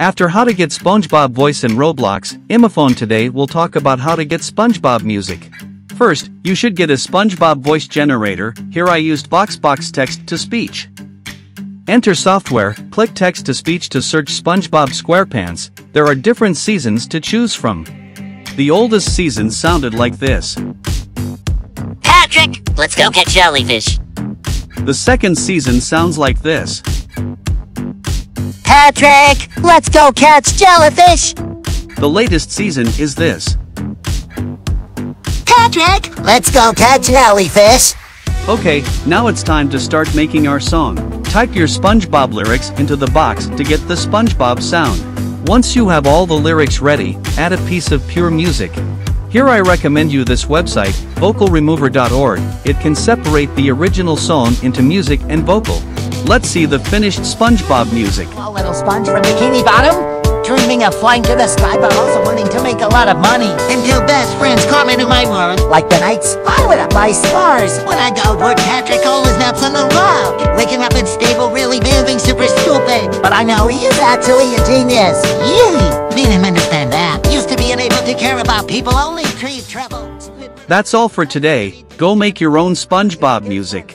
After how to get SpongeBob voice in Roblox, iMyFone today will talk about how to get SpongeBob music. First, you should get a SpongeBob voice generator. Here I used VoxBox text-to-speech. Enter software, click text-to-speech to search SpongeBob SquarePants. There are different seasons to choose from. The oldest season sounded like this. Patrick, let's go catch jellyfish. The second season sounds like this. Patrick, let's go catch jellyfish. The latest season is this. Patrick, let's go catch jellyfish. Okay, now it's time to start making our song. Type your SpongeBob lyrics into the box to get the SpongeBob sound. Once you have all the lyrics ready, add a piece of pure music. Here I recommend you this website, vocalremover.org. It can separate the original song into music and vocal. Let's see the finished SpongeBob music. A little sponge from Bikini Bottom, dreaming of flying to the sky but also wanting to make a lot of money. Until best friends caught me to my world. Like the nights I went up by stars. When I go toward Patrick, all his naps on the log. Waking up unstable, really moving super stupid. But I know he is actually a genius. Yay! Made him understand that. Used to be unable to care about people, only create trouble. That's all for today. Go make your own SpongeBob music.